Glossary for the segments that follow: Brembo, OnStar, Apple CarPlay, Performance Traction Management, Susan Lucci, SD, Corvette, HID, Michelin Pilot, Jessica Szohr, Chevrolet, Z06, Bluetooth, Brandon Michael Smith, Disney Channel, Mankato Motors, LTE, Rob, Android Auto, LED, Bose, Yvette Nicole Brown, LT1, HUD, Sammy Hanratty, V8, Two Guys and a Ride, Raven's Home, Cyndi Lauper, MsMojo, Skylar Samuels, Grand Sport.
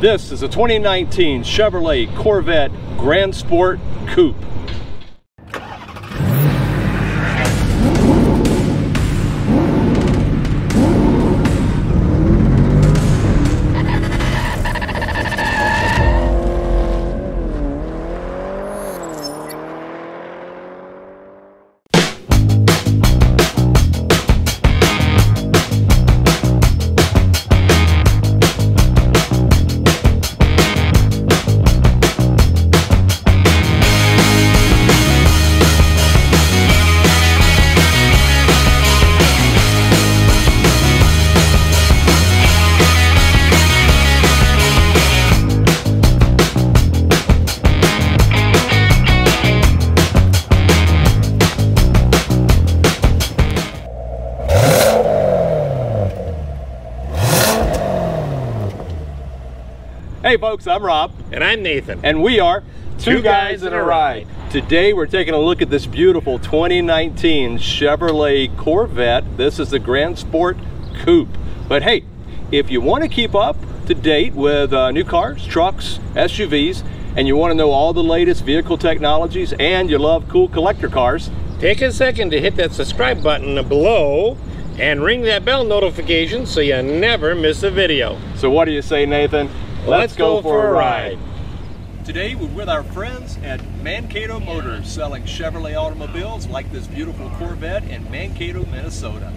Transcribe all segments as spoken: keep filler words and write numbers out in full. This is a twenty nineteen Chevrolet Corvette Grand Sport Coupe. Hey folks, I'm Rob. And I'm Nathan. And we are Two, Two Guys and a Ride. Today we're taking a look at this beautiful twenty nineteen Chevrolet Corvette. This is the Grand Sport Coupe. But hey, if you want to keep up to date with uh, new cars, trucks, S U Vs, and you want to know all the latest vehicle technologies and you love cool collector cars, take a second to hit that subscribe button below and ring that bell notification so you never miss a video. So what do you say, Nathan? Let's go for a ride. Today we're with our friends at Mankato Motors, selling Chevrolet automobiles like this beautiful Corvette in Mankato, Minnesota.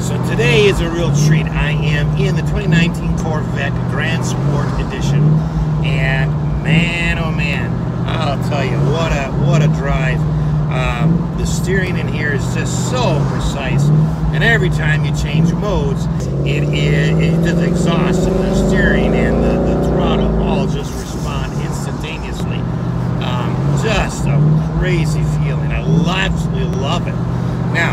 So today is a real treat. I am in the twenty nineteen Corvette Grand Sport Edition, and man, oh man, I'll tell you, what a what a drive. Um, the steering in here is just so precise, and every time you change modes, it is it, it, the exhaust and the steering and the, the throttle all just respond instantaneously. Um, just a crazy feeling. I absolutely love it. Now,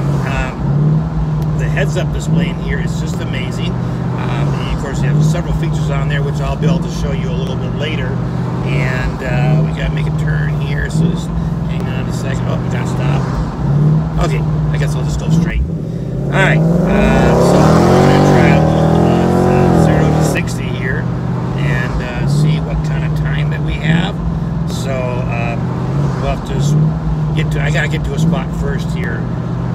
um, the heads-up display in here is just amazing. Um, of course, you have several features on there, which I'll be able to show you a little bit later. And uh, we got to make a turn here, so just hang on a second. Oh, we got to stop. Okay, I guess I'll just go straight. All right. Uh, so I gotta get to a spot first here,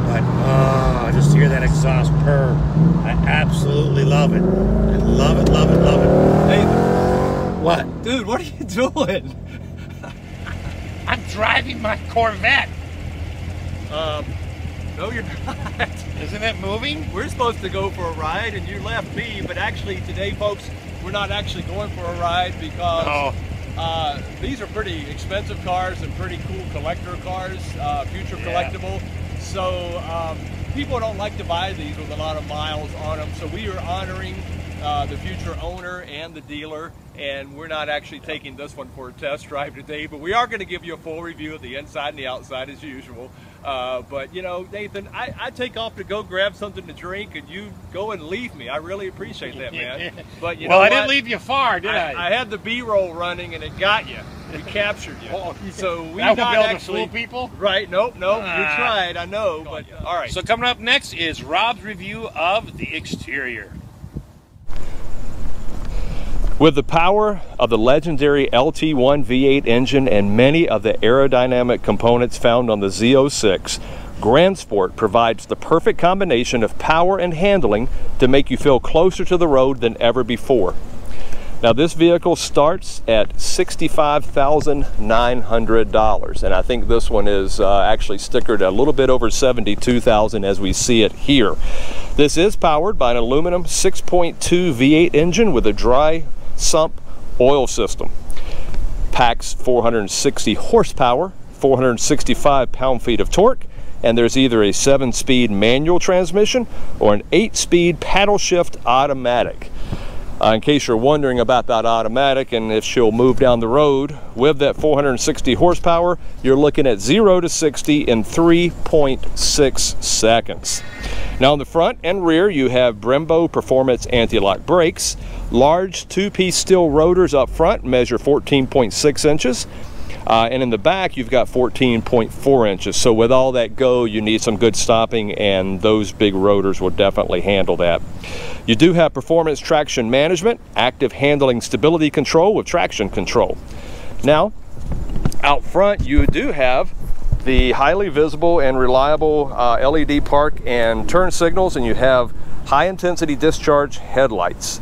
but oh, just hear that exhaust purr. I absolutely love it. I love it, love it, love it. Nathan. What? Dude, what are you doing? I'm driving my Corvette. Um, no you're not. Isn't it moving? We're supposed to go for a ride and you left me, but actually today, folks, we're not actually going for a ride because... Oh. Uh, these are pretty expensive cars and pretty cool collector cars, uh, future collectible. Yeah. So um, people don't like to buy these with a lot of miles on them. So we are honoring uh, the future owner and the dealer. And we're not actually taking this one for a test drive today, but we are going to give you a full review of the inside and the outside as usual. Uh, but you know, Nathan, I, I take off to go grab something to drink and you go and leave me. I really appreciate that, man. But you well, know I what? Didn't leave you far, did I? I, I had the B-roll running and it got you. We captured you. Oh, so we not actually fool people? Right, nope, nope. Ah. You tried, I know, but all right. So coming up next is Rob's review of the exterior. With the power of the legendary L T one V eight engine and many of the aerodynamic components found on the Z oh six, Grand Sport provides the perfect combination of power and handling to make you feel closer to the road than ever before. Now this vehicle starts at sixty-five thousand nine hundred dollars, and I think this one is uh, actually stickered a little bit over seventy-two thousand dollars as we see it here. This is powered by an aluminum six point two V eight engine with a dry sump oil system. Packs four hundred sixty horsepower, four hundred sixty-five pound-feet of torque, and there's either a seven-speed manual transmission or an eight-speed paddle shift automatic. Uh, in case you're wondering about that automatic and if she'll move down the road, with that four hundred sixty horsepower, you're looking at zero to sixty in three point six seconds. Now on the front and rear, you have Brembo Performance anti-lock brakes. Large two-piece steel rotors up front measure fourteen point six inches. Uh, and in the back, you've got fourteen point four inches. So with all that go, you need some good stopping, and those big rotors will definitely handle that. You do have performance traction management, active handling stability control with traction control. Now, out front, you do have the highly visible and reliable uh, L E D park and turn signals, and you have high intensity discharge headlights.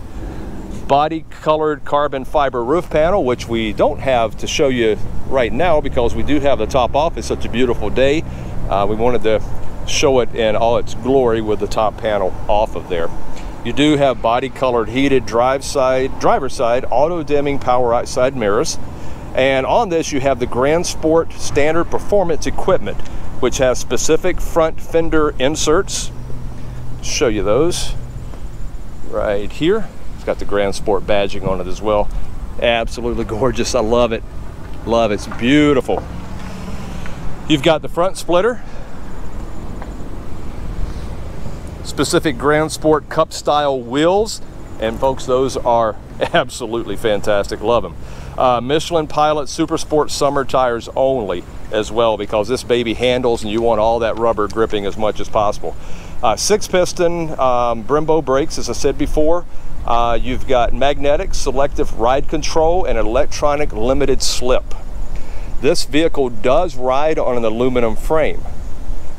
Body colored carbon fiber roof panel, which we don't have to show you right now because we do have the top off. It's such a beautiful day. Uh, we wanted to show it in all its glory with the top panel off of there. You do have body colored heated drive side, driver side, auto dimming power outside mirrors. And on this you have the Grand Sport standard performance equipment, which has specific front fender inserts. Show you those right here. It's got the Grand Sport badging on it as well. Absolutely gorgeous. I love it. Love it. It's beautiful. You've got the front splitter. Specific Grand Sport cup style wheels. And folks, those are absolutely fantastic. Love them. Uh, Michelin Pilot Super Sport summer tires only as well, because this baby handles and you want all that rubber gripping as much as possible. Uh, six piston um, Brembo brakes, as I said before. Uh, you've got magnetic selective ride control and electronic limited slip. This vehicle does ride on an aluminum frame.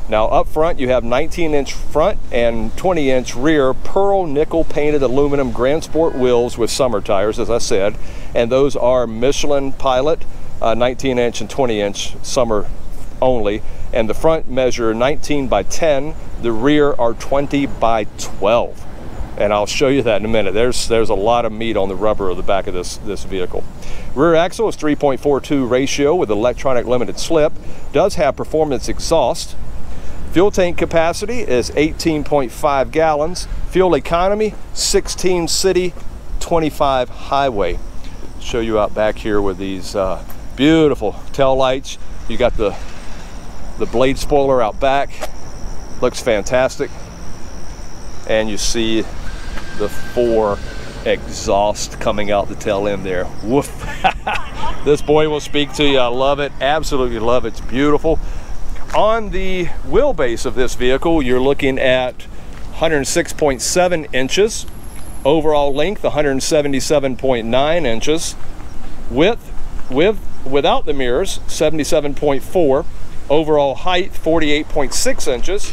Now up front you have nineteen inch front and twenty inch rear pearl nickel painted aluminum Grand Sport wheels with summer tires, as I said, and those are Michelin Pilot uh, nineteen inch and twenty inch summer only, and the front measure nineteen by ten, the rear are twenty by twelve. And I'll show you that in a minute. There's there's a lot of meat on the rubber of the back of this, this vehicle. Rear axle is three point four two ratio with electronic limited slip. Does have performance exhaust. Fuel tank capacity is eighteen point five gallons. Fuel economy, sixteen city, twenty-five highway. Show you out back here with these uh, beautiful tail lights. You got the, the blade spoiler out back. Looks fantastic. And you see the four exhaust coming out the tail end there. Woof. This boy will speak to you. I love it. Absolutely love it. It's beautiful. On the wheelbase of this vehicle, you're looking at one hundred six point seven inches. Overall length, one hundred seventy-seven point nine inches. Width, with, without the mirrors, seventy-seven point four. Overall height, forty-eight point six inches.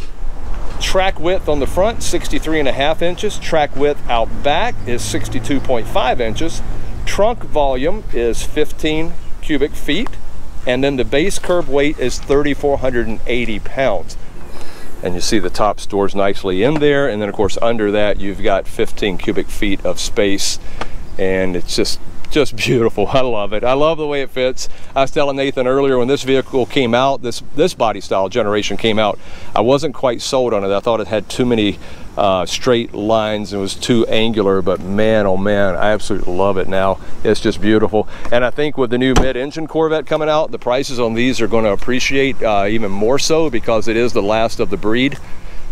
Track width on the front, sixty-three and a half inches. Track width out back is sixty-two point five inches. Trunk volume is fifteen cubic feet. And then the base curb weight is three thousand four hundred eighty pounds. And you see the top stores nicely in there. And then of course under that, you've got fifteen cubic feet of space. And it's just, just beautiful. I love it. I love the way it fits. I was telling Nathan earlier, when this vehicle came out, this this body style generation came out, I wasn't quite sold on it. I thought it had too many uh, straight lines and was too angular, but man, oh man, I absolutely love it now. It's just beautiful. And I think with the new mid-engine Corvette coming out, the prices on these are going to appreciate uh, even more so, because it is the last of the breed.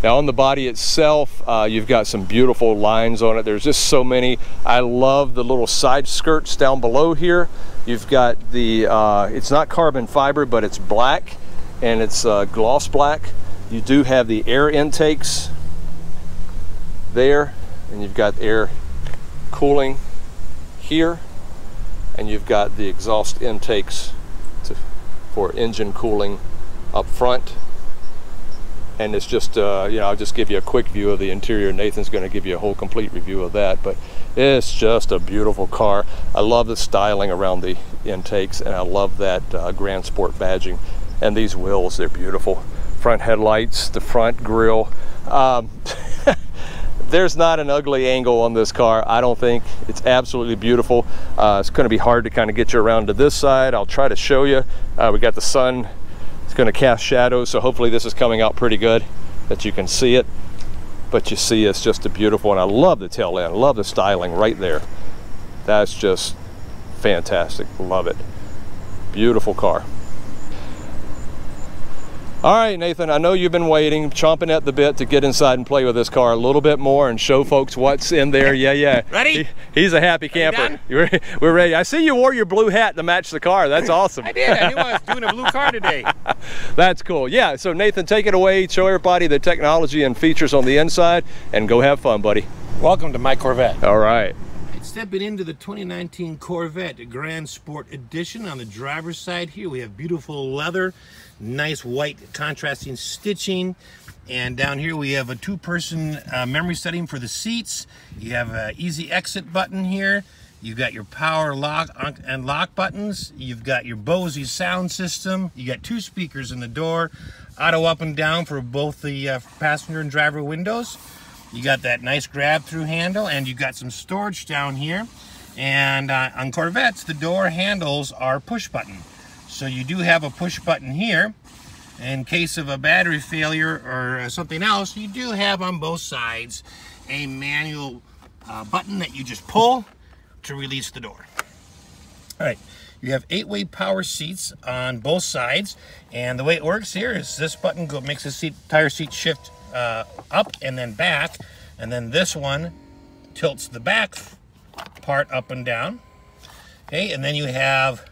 Now on the body itself, uh, you've got some beautiful lines on it. There's just so many. I love the little side skirts down below here. You've got the, uh, it's not carbon fiber, but it's black, and it's uh, gloss black. You do have the air intakes there, and you've got air cooling here, and you've got the exhaust intakes to, for engine cooling up front. And it's just, uh, you know, I'll just give you a quick view of the interior. Nathan's going to give you a whole complete review of that, but it's just a beautiful car. I love the styling around the intakes, and I love that uh, Grand Sport badging. And these wheels, they're beautiful. Front headlights, the front grille. Um, there's not an ugly angle on this car, I don't think. It's absolutely beautiful. Uh, it's going to be hard to kind of get you around to this side. I'll try to show you. Uh, we got the sun. It's going to cast shadows, so hopefully this is coming out pretty good that you can see it. But you see, it's just a beautiful one. I love the tail end. I love the styling right there. That's just fantastic. Love it. Beautiful car. All right, Nathan, I know you've been waiting, chomping at the bit to get inside and play with this car a little bit more and show folks what's in there. Yeah, yeah. Ready? He, he's a happy camper. You ready? We're ready. I see you wore your blue hat to match the car. That's awesome. I did. I knew I was doing a blue car today. That's cool. Yeah, so Nathan, take it away. Show everybody the technology and features on the inside, and go have fun, buddy. Welcome to my Corvette. All right. Stepping into the twenty nineteen Corvette Grand Sport Edition. On the driver's side here, we have beautiful leather, nice white contrasting stitching, and down here we have a two-person uh, memory setting for the seats. You have an easy exit button here. You've got your power lock and lock buttons. You've got your Bose sound system. You got two speakers in the door, auto up and down for both the uh, passenger and driver windows. You got that nice grab-through handle, and you've got some storage down here. And uh, on Corvettes, the door handles are push-button. So you do have a push button here. In case of a battery failure or something else, you do have on both sides a manual uh, button that you just pull to release the door. All right, you have eight-way power seats on both sides, and the way it works here is this button go, makes the seat, tire seat shift uh, up and then back, and then this one tilts the back part up and down. Okay, and then you have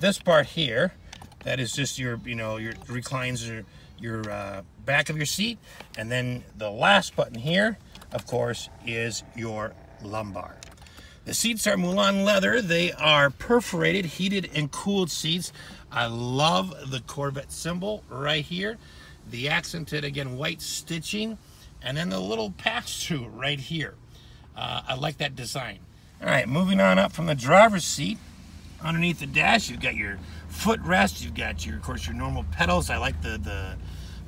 this part here that is just your you know your reclines your your uh, back of your seat, and then the last button here, of course, is your lumbar. The seats are Moulin leather. They are perforated, heated and cooled seats. I love the Corvette symbol right here, the accented again white stitching, and then the little pass-through right here. uh, I like that design. All right, moving on up from the driver's seat. Underneath the dash, you've got your footrest. You've got your, of course, your normal pedals. I like the the,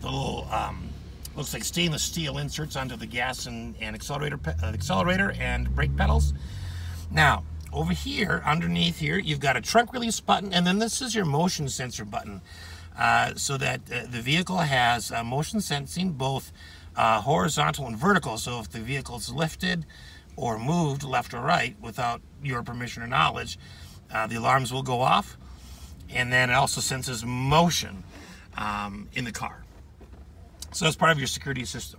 the little um, looks like stainless steel inserts onto the gas and, and accelerator uh, accelerator and brake pedals. Now over here, underneath here, you've got a trunk release button, and then this is your motion sensor button, uh, so that uh, the vehicle has uh, motion sensing, both uh, horizontal and vertical. So if the vehicle's lifted or moved left or right without your permission or knowledge, Uh, the alarms will go off, and then it also senses motion um, in the car. So that's part of your security system,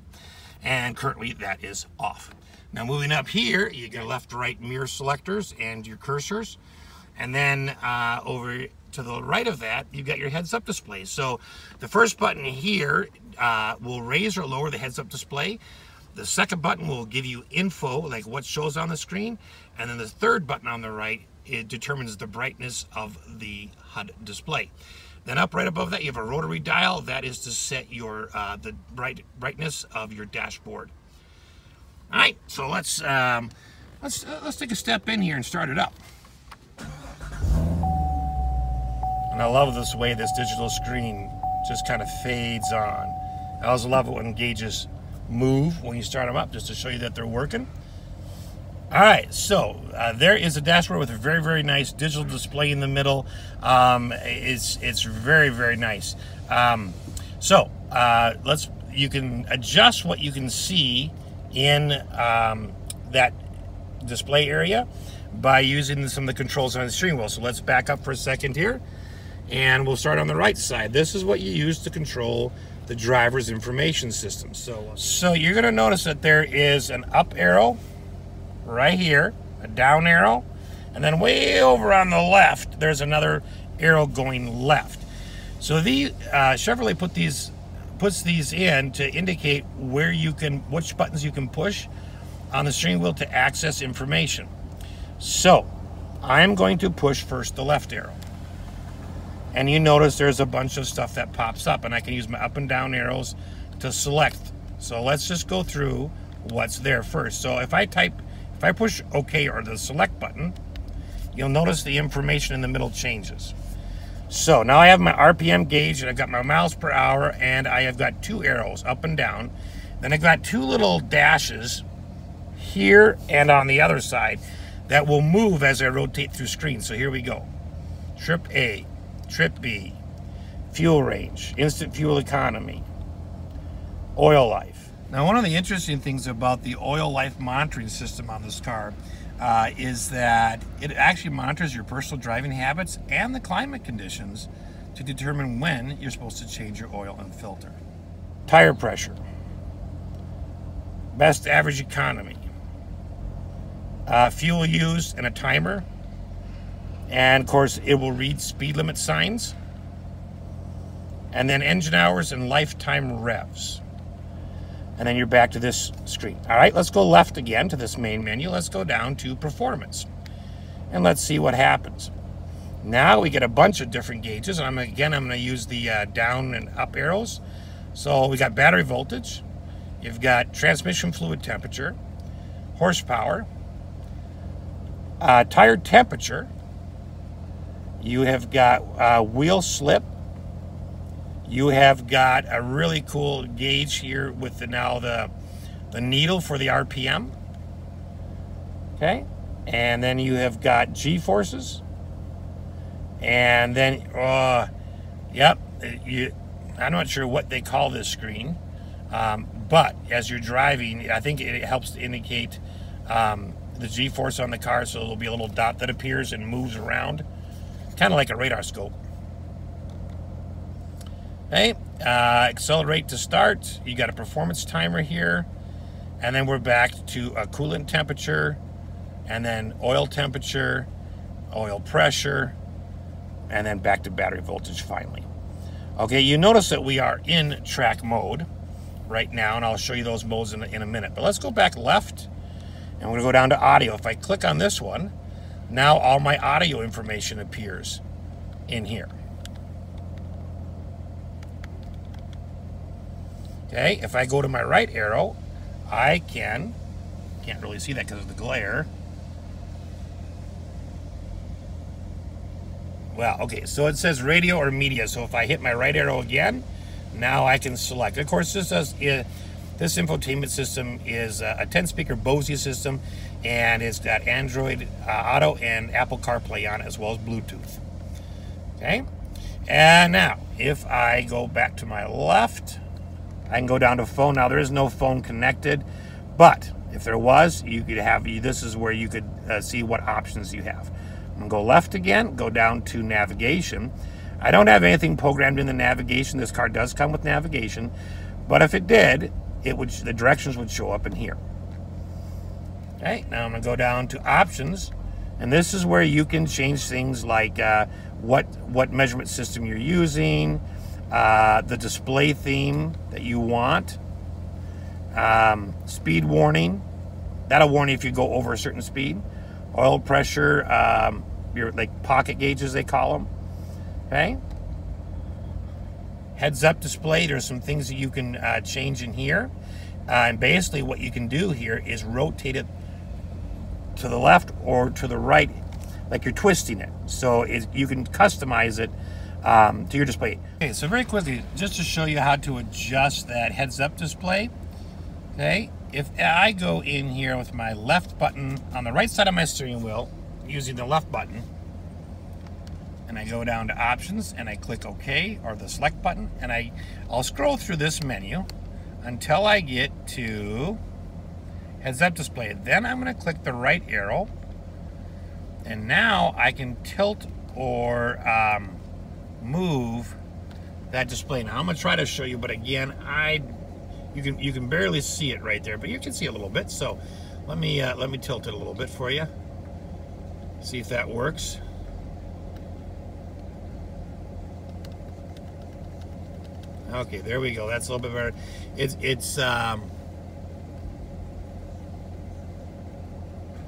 and currently that is off. Now moving up here, you got left, right mirror selectors and your cursors, and then uh, over to the right of that, you've got your heads-up display. So the first button here uh, will raise or lower the heads-up display. The second button will give you info, like what shows on the screen, and then the third button on the right, it determines the brightness of the H U D display. Then up right above that, you have a rotary dial. That is to set your uh, the bright brightness of your dashboard. All right, so let's um, let's uh, let's take a step in here and start it up. And I love this way this digital screen just kind of fades on. I also love it when gauges move when you start them up, just to show you that they're working. All right, so uh, there is a dashboard with a very, very nice digital display in the middle. Um, it's it's very, very nice. Um, so uh, let's you can adjust what you can see in um, that display area by using some of the controls on the steering wheel. So let's back up for a second here, and we'll start on the right side. This is what you use to control the driver's information system. So so you're going to notice that there is an up arrow right here, a down arrow, and then way over on the left, there's another arrow going left. So the uh, Chevrolet put these, puts these in to indicate where you can, which buttons you can push on the steering wheel to access information. So I'm going to push first the left arrow. And you notice there's a bunch of stuff that pops up, and I can use my up and down arrows to select. So let's just go through what's there first. So if I type If I push OK or the select button, you'll notice the information in the middle changes. So now I have my R P M gauge, and I've got my miles per hour, and I have got two arrows up and down. Then I've got two little dashes here and on the other side that will move as I rotate through screen. So here we go. Trip A, Trip B, fuel range, instant fuel economy, oil life. Now, one of the interesting things about the oil life monitoring system on this car uh, is that it actually monitors your personal driving habits and the climate conditions to determine when you're supposed to change your oil and filter. Tire pressure. Best average economy. Uh, fuel used and a timer. And of course it will read speed limit signs. And then engine hours and lifetime revs. And then you're back to this screen. All right, let's go left again to this main menu. Let's go down to performance. And let's see what happens. Now we get a bunch of different gauges. And I'm, again, I'm going to use the uh, down and up arrows. So we got battery voltage. You've got transmission fluid temperature, horsepower, uh, tire temperature. You have got uh, wheel slip. You have got a really cool gauge here with the now the the needle for the R P M. Okay, and then you have got G-forces, and then uh, yep, you. I'm not sure what they call this screen, um, but as you're driving, I think it helps to indicate um, the G-force on the car, so it'll be a little dot that appears and moves around, kind of like a radar scope. Okay, uh, accelerate to start. You got a performance timer here, and then we're back to a coolant temperature, and then oil temperature, oil pressure, and then back to battery voltage finally. Okay, you notice that we are in track mode right now, and I'll show you those modes in, in a minute. But let's go back left, and we're gonna go down to audio. If I click on this one, now all my audio information appears in here. Okay, if I go to my right arrow, I can, can't really see that because of the glare. Well, okay, so it says radio or media. So if I hit my right arrow again, now I can select. Of course, this does, uh, this infotainment system is uh, a ten-speaker Bose system, and it's got Android uh, Auto and Apple CarPlay on it, as well as Bluetooth. Okay, and now if I go back to my left, I can go down to phone. Now there is no phone connected, but if there was, you could have, this is where you could uh, see what options you have. I'm gonna go left again, go down to navigation. I don't have anything programmed in the navigation. This car does come with navigation, but if it did, it would, the directions would show up in here. Okay, now I'm gonna go down to options, and this is where you can change things like uh, what, what measurement system you're using, Uh, the display theme that you want, um, speed warning, that'll warn you if you go over a certain speed, oil pressure, um, your like pocket gauges they call them, okay? Heads up display, there's some things that you can uh, change in here, uh, and basically what you can do here is rotate it to the left or to the right, like you're twisting it, so it, you can customize it Um, to your display. Okay, so very quickly, just to show you how to adjust that heads-up display. Okay, if I go in here with my left button on the right side of my steering wheel, using the left button, and I go down to options and I click OK or the select button, and I, I'll scroll through this menu until I get to heads-up display. Then I'm going to click the right arrow, and now I can tilt or um, move that display. Now I'm gonna try to show you, but again, I you can you can barely see it right there, but you can see a little bit. So let me uh, let me tilt it a little bit for you. See if that works. Okay, there we go. That's a little bit better. It's it's um,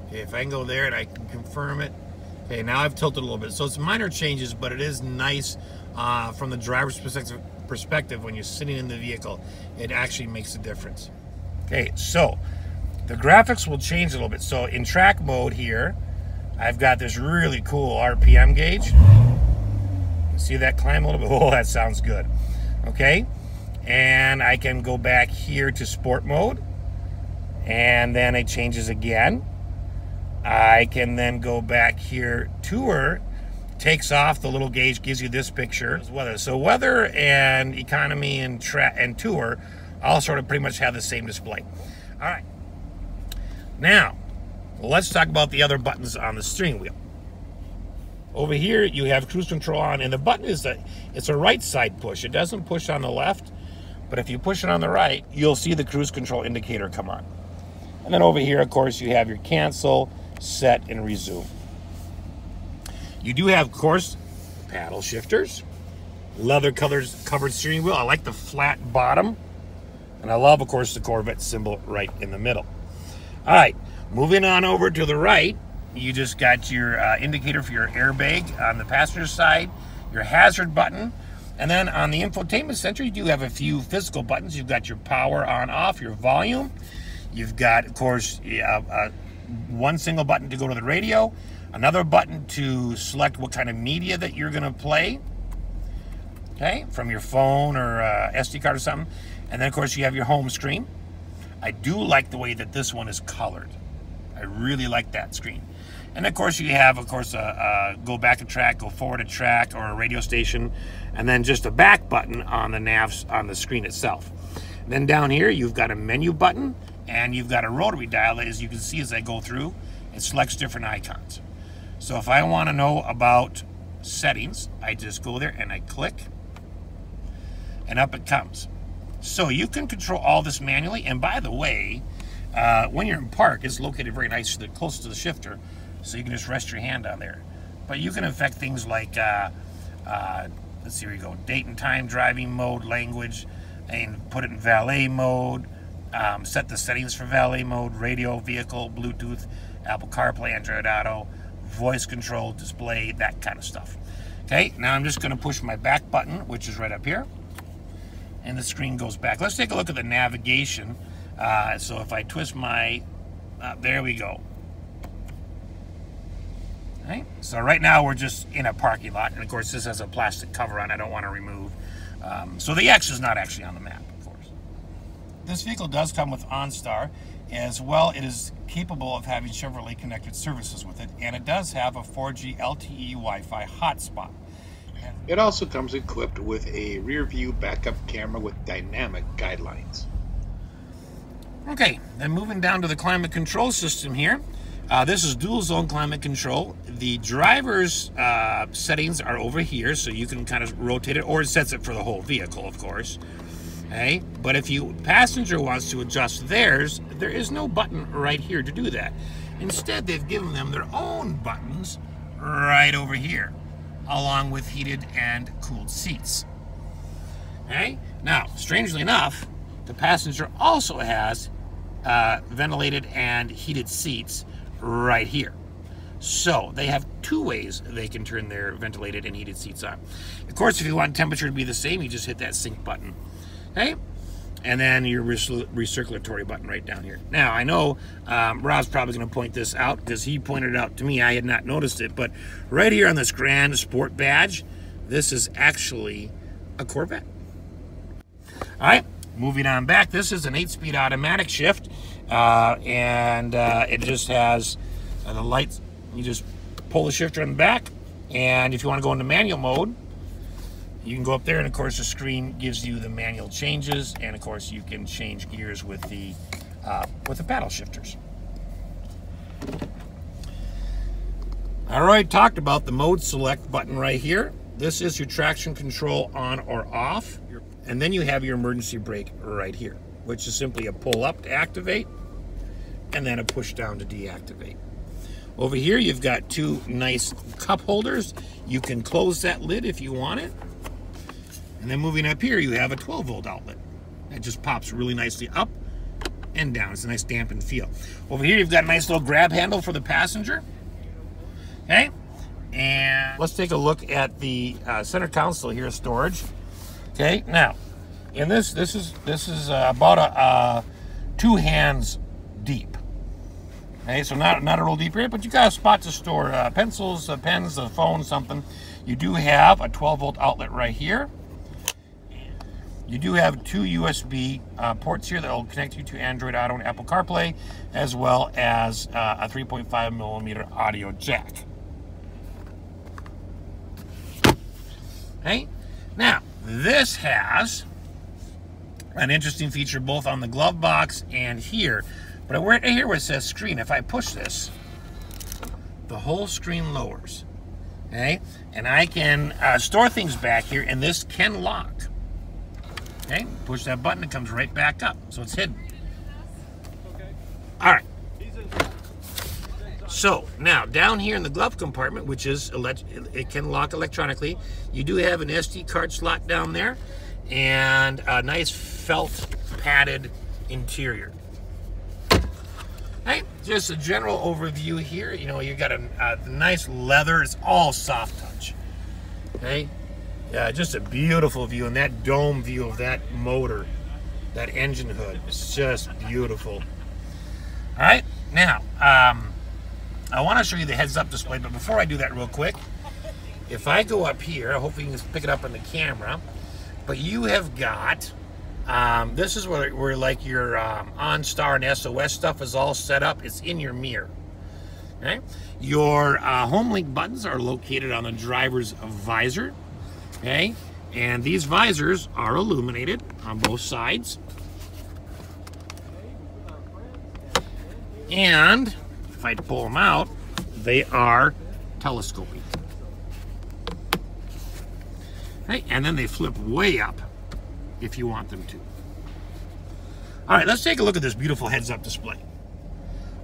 okay. If I can go there and I can confirm it. Okay, now I've tilted a little bit. So it's minor changes, but it is nice uh, from the driver's perspective, perspective when you're sitting in the vehicle. It actually makes a difference. Okay, so the graphics will change a little bit. So in track mode here, I've got this really cool R P M gauge. You can see that climb a little bit? Oh, that sounds good. Okay, and I can go back here to sport mode, and then it changes again. I can then go back here. Tour takes off the little gauge, gives you this picture as weather. So weather and economy and tra and tour all sort of pretty much have the same display. All right. Now, let's talk about the other buttons on the steering wheel. Over here, you have cruise control on, and the button is a, it's a right side push. It doesn't push on the left, but if you push it on the right, you'll see the cruise control indicator come on. And then over here, of course, you have your cancel, set, and resume. You do have, of course, paddle shifters, leather colors covered steering wheel. I like the flat bottom, and I love, of course, the Corvette symbol right in the middle. All right, moving on over to the right, you just got your uh, indicator for your airbag on the passenger side, your hazard button, and then on the infotainment center, you do have a few physical buttons. You've got your power on, off, your volume. You've got, of course, uh, uh, one single button to go to the radio, another button to select what kind of media that you're going to play, okay, from your phone or uh, S D card or something. And then, of course, you have your home screen. I do like the way that this one is colored. I really like that screen. And, of course, you have, of course, a, a go back a track, go forward a track, or a radio station, and then just a back button on the navs on the screen itself. And then down here, you've got a menu button, and you've got a rotary dial, as you can see as I go through. It selects different icons. So if I want to know about settings, I just go there and I click, and up it comes. So you can control all this manually. And by the way, uh, when you're in park, it's located very nicely close to the shifter, so you can just rest your hand on there. But you can affect things like, uh, uh, let's see, here we go, date and time, driving mode, language, and put it in valet mode, um, set the settings for valet mode, radio, vehicle, Bluetooth, Apple CarPlay, Android Auto, voice control, display, that kind of stuff. Okay, now I'm just going to push my back button, which is right up here, and the screen goes back. Let's take a look at the navigation. Uh, so if I twist my, uh, there we go. Right. So right now we're just in a parking lot, and of course this has a plastic cover on. I don't want to remove. Um, so the X is not actually on the map, of course. This vehicle does come with OnStar. As well, it is capable of having Chevrolet connected services with it, and it does have a four G L T E Wi-Fi hotspot. It also comes equipped with a rear view backup camera with dynamic guidelines. Okay, then moving down to the climate control system here. Uh, this is dual zone climate control. The driver's uh, settings are over here, so you can kind of rotate it, or it sets it for the whole vehicle, of course. Okay? But if you passenger wants to adjust theirs, there is no button right here to do that. Instead, they've given them their own buttons right over here, along with heated and cooled seats. Okay? Now, strangely enough, the passenger also has uh, ventilated and heated seats right here. So they have two ways they can turn their ventilated and heated seats on. Of course, if you want temperature to be the same, you just hit that sync button. Okay? And then your recirculatory button right down here. Now, I know um, Rob's probably going to point this out because he pointed it out to me. I had not noticed it, but right here on this Grand Sport badge, this is actually a Corvette. All right, moving on back. This is an eight-speed automatic shift, uh, and uh, it just has uh, the lights. You just pull the shifter in the back, and if you want to go into manual mode, you can go up there, and of course the screen gives you the manual changes, and of course you can change gears with the uh, with the paddle shifters. I already talked about the mode select button right here. This is your traction control on or off, and then you have your emergency brake right here, which is simply a pull up to activate, and then a push down to deactivate. Over here you've got two nice cup holders. You can close that lid if you want it. And then moving up here, you have a twelve volt outlet. That just pops really nicely up and down. It's a nice dampened feel. Over here, you've got a nice little grab handle for the passenger. Okay, and let's take a look at the uh, center console here, storage. Okay, now, in this, this is this is uh, about a uh, two hands deep. Okay, so not not a real deep area, but you got a spot to store uh, pencils, uh, pens, a phone, something. You do have a twelve volt outlet right here. You do have two U S B uh, ports here that will connect you to Android Auto and Apple CarPlay, as well as uh, a three point five millimeter audio jack. Okay, now this has an interesting feature both on the glove box and here, but right here where it says screen, if I push this, the whole screen lowers. okay? And I can uh, store things back here, and this can lock, okay? Push that button, it comes right back up, so it's hidden. All right, so now down here in the glove compartment, which is, it can lock electronically, you do have an S D card slot down there and a nice felt padded interior. Right, just a general overview here. You know, you got a, a nice leather. It's all soft touch. Okay, uh, just a beautiful view, and that dome view of that motor, that engine hood, is just beautiful. All right, now um, I want to show you the heads-up display, but before I do that, real quick, if I go up here, hopefully you can pick it up on the camera, but you have got. Um, this is where, where like your um, OnStar and S O S stuff is all set up. It's in your mirror. Okay? Your uh, home link buttons are located on the driver's visor. Okay? And these visors are illuminated on both sides. And if I pull them out, they are telescoping. Okay? And then they flip way up if you want them to. All right, let's take a look at this beautiful heads-up display.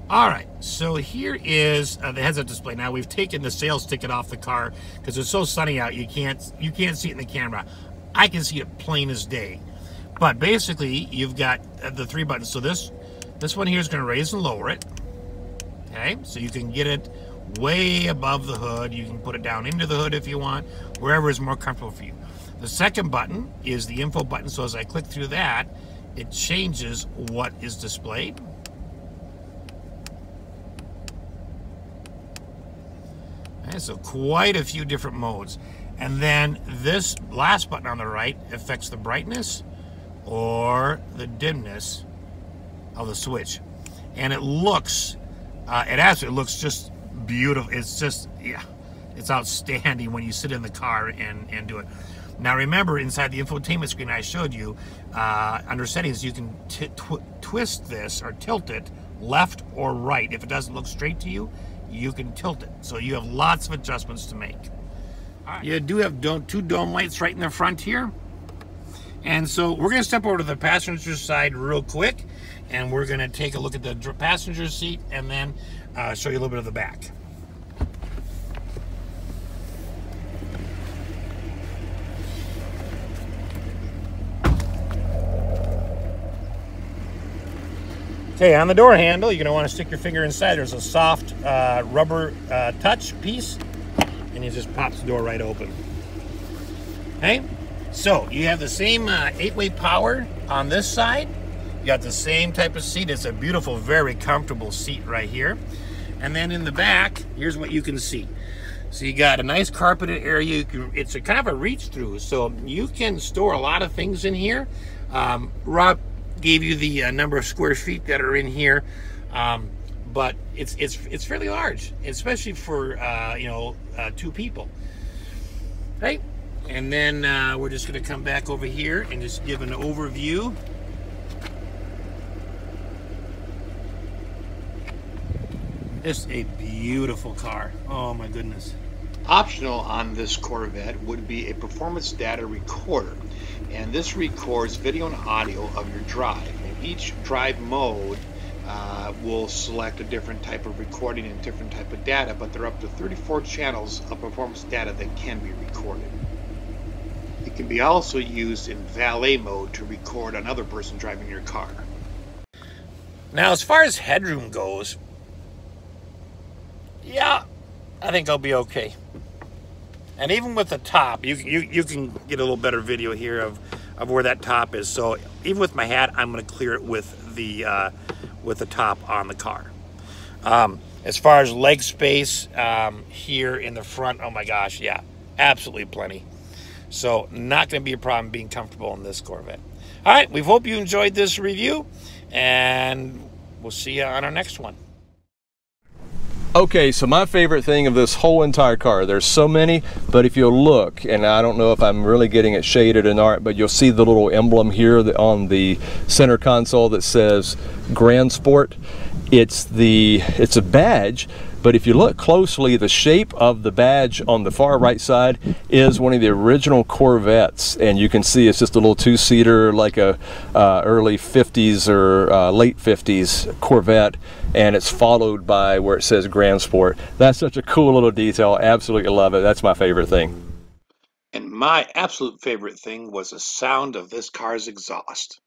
All right, so here is uh, the heads-up display. Now we've taken the sales ticket off the car because it's so sunny out you can't you can't see it in the camera. I can see it plain as day. But basically, you've got uh, the three buttons. So this this one here is going to raise and lower it. Okay, so you can get it way above the hood. You can put it down into the hood if you want, wherever is more comfortable for you. The second button is the info button, so as I click through that, it changes what is displayed. Okay, so quite a few different modes. And then this last button on the right affects the brightness or the dimness of the switch. And it looks, uh, it actually looks just beautiful. It's just, yeah, it's outstanding when you sit in the car and, and do it. Now remember, inside the infotainment screen I showed you, uh, under settings you can t tw twist this or tilt it left or right. If it doesn't look straight to you, you can tilt it. So you have lots of adjustments to make. All right. You do have dome, two dome lights right in the front here. And so we're going to step over to the passenger side real quick, and we're going to take a look at the passenger seat and then uh, show you a little bit of the back. Okay, on the door handle, you're going to want to stick your finger inside. There's a soft uh, rubber uh, touch piece, and it just pops the door right open. Okay, so you have the same uh, eight-way power on this side. You got the same type of seat. It's a beautiful, very comfortable seat right here. And then in the back, here's what you can see. So you got a nice carpeted area. You can, it's a kind of a reach-through, so you can store a lot of things in here. Um, Rob gave you the uh, number of square feet that are in here, um, but it's it's it's fairly large, especially for uh, you know uh, two people, right? And then uh, we're just going to come back over here and just give an overview. It's a beautiful car. Oh my goodness. Optional on this Corvette would be a performance data recorder, and this records video and audio of your drive. And each drive mode uh, will select a different type of recording and different type of data, but there are up to thirty-four channels of performance data that can be recorded. It can be also used in valet mode to record another person driving your car. Now, as far as headroom goes, yeah, I think I'll be okay. And even with the top, you, you, you can get a little better video here of, of where that top is. So even with my hat, I'm going to clear it with the, uh, with the top on the car. Um, as far as leg space um, here in the front, oh my gosh, yeah, absolutely plenty. So not going to be a problem being comfortable in this Corvette. All right, we hope you enjoyed this review, and we'll see you on our next one. Okay, so my favorite thing of this whole entire car, there's so many, but if you'll look, and I don't know if I'm really getting it shaded or not, but you'll see the little emblem here on the center console that says Grand Sport. It's the, it's a badge But if you look closely, the shape of the badge on the far right side is one of the original Corvettes, and you can see it's just a little two-seater, like a uh, early fifties or uh, late fifties Corvette, and it's followed by where it says Grand Sport. That's such a cool little detail. Absolutely love it. That's my favorite thing. And my absolute favorite thing was the sound of this car's exhaust.